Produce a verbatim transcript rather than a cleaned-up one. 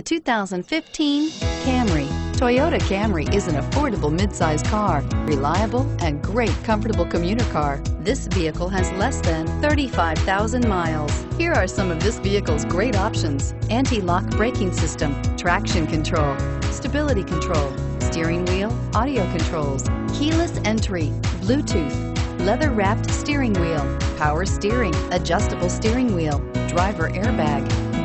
The two thousand fifteen Camry. Toyota Camry is an affordable midsize car, reliable and great comfortable commuter car. This vehicle has less than thirty-five thousand miles. Here are some of this vehicle's great options: anti-lock braking system, traction control, stability control, steering wheel audio controls, keyless entry, Bluetooth, leather-wrapped steering wheel, power steering, adjustable steering wheel, driver airbag.